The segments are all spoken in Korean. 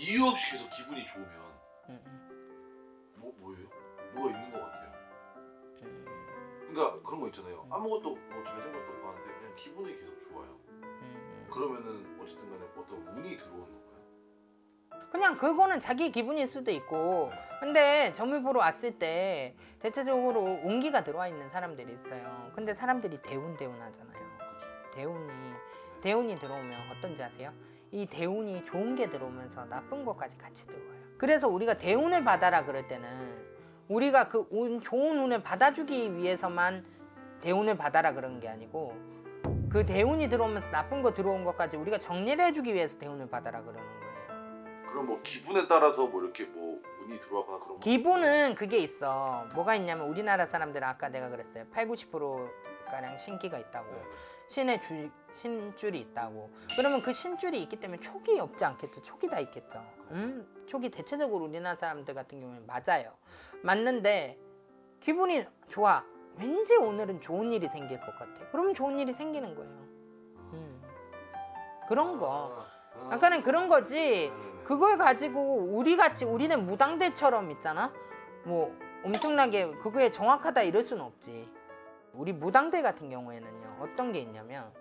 이유 없이 계속 기분이 좋으면 뭐예요? 뭐가 있는 것 같아요. 그러니까 그런 거 있잖아요. 아무것도 뭐 잘된 것도 없고 하는데 그냥 기분이 계속 좋아요. 그러면은 어쨌든 간에 어떤 운이 들어오는 거예요. 그냥 그거는 자기 기분일 수도 있고. 근데 점을 보러 왔을 때 대체적으로 운기가 들어와 있는 사람들이 있어요. 근데 사람들이 대운대운 하잖아요. 대운이 들어오면 어떤지 아세요? 이 대운이 좋은 게 들어오면서 나쁜 것까지 같이 들어와요. 그래서 우리가 대운을 받아라 그럴 때는 우리가 그 운, 좋은 운을 받아주기 위해서만 대운을 받아라 그런 게 아니고 그 대운이 들어오면서 나쁜 거 들어온 것까지 우리가 정리를 해주기 위해서 대운을 받아라 그러는 거예요. 그럼 뭐 기분에 따라서 뭐 이렇게 뭐 운이 들어와거나 그런 거? 기분은 그게 있어. 뭐가 있냐면 우리나라 사람들은 아까 내가 그랬어요. 80~90%가량 신기가 있다고. 네. 신의 신줄이 있다고. 그러면 그 신줄이 있기 때문에 촉이 없지 않겠죠. 촉이 다 있겠죠. 촉이 대체적으로 우리나라 사람들 같은 경우에는 맞아요. 맞는데 기분이 좋아. 왠지 오늘은 좋은 일이 생길 것 같아. 그러면 좋은 일이 생기는 거예요. 그런 거. 아까는 그런 거지. 그걸 가지고 우리같이 우리는 무당들처럼 있잖아. 뭐 엄청나게 그거에 정확하다 이럴 수는 없지. 우리 무당들 같은 경우에는요 어떤 게 있냐면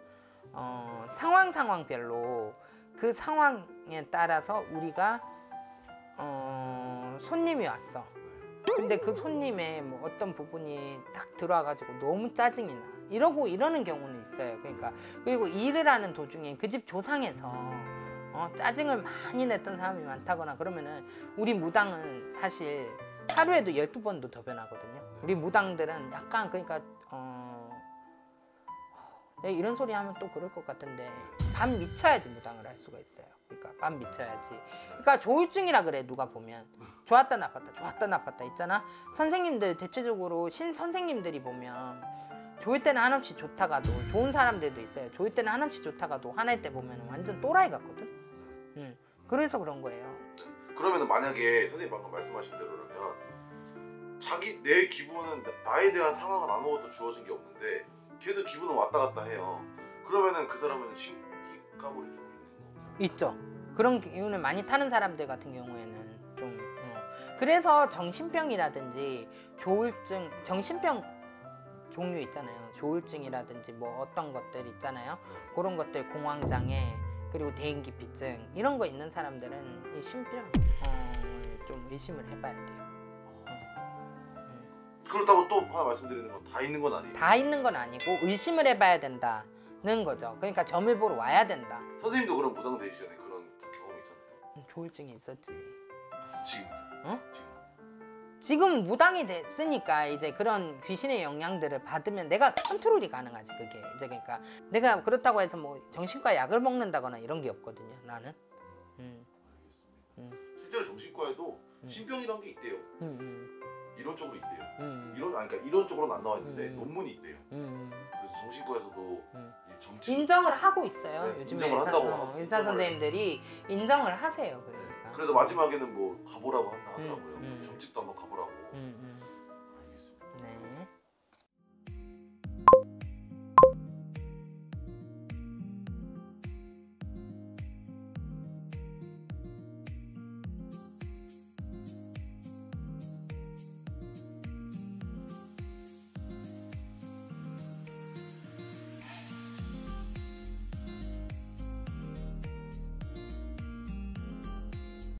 상황별로 그 상황에 따라서 우리가 손님이 왔어. 근데 그 손님의 뭐 어떤 부분이 딱 들어와가지고 너무 짜증이 나 이러는 경우는 있어요. 그러니까 그리고 일을 하는 도중에 그 집 조상에서 짜증을 많이 냈던 사람이 많다거나 그러면은 우리 무당은 사실 하루에도 12번도 더 변하거든요. 우리 무당들은 약간 그러니까 이런 소리 하면 또 그럴 것 같은데 밤 미쳐야지 무당을 할 수가 있어요. 그러니까 밤 미쳐야지. 그러니까 조울증이라 그래 누가 보면. 좋았다 나빴다 좋았다 나빴다 있잖아. 선생님들 대체적으로 신선생님들이 보면 좋을 때는 한없이 좋다가도 좋은 사람들도 있어요. 좋을 때는 한없이 좋다가도 화낼 때 보면 완전 또라이 같거든. 그래서 그런 거예요. 그러면 만약에 선생님 방금 말씀하신 대로 그러면 자기 내 기분은 나에 대한 상황은 아무것도 주어진 게 없는데 계속 기분은 왔다 갔다 해요. 그러면은 그 사람은 신기가 버리죠. 있죠. 그런 기운을 많이 타는 사람들 같은 경우에는 좀 그래서 정신병이라든지 조울증, 정신병 종류 있잖아요. 조울증이라든지 뭐 어떤 것들 있잖아요. 그런 것들 공황장애 그리고 대인기피증 이런 거 있는 사람들은 이 신병 좀 의심을 해봐야 돼요. 그렇다고 또 하나 말씀드리는 건 다 있는 건 아니에요? 다 있는 건 아니고 의심을 해봐야 된다는 거죠. 그러니까 점을 보러 와야 된다. 선생님도 그런 무당 되기 전에 그런 경험이 있었나요? 조울증이 있었지. 지금? 응? 지금 무당이 됐으니까 이제 그런 귀신의 영향들을 받으면 내가 컨트롤이 가능하지 그게. 이제 그러니까 내가 그렇다고 해서 뭐 정신과 약을 먹는다거나 이런 게 없거든요. 나는. 알겠습니다. 실제로 정신과에도 신병이라는 게 있대요. 이런 쪽으로 있대요. 그러니까 이런 쪽으로는 안 나와 있는데 논문이 있대요. 그래서 정신과에서도 인정을 하고 있어요. 네, 요즘에 인정을 한다고 의사 선생님들이 인정을 하세요. 그러니까. 네. 그래서 마지막에는 뭐 가보라고 한다 하더라고요. 점집도 한번 가보라고.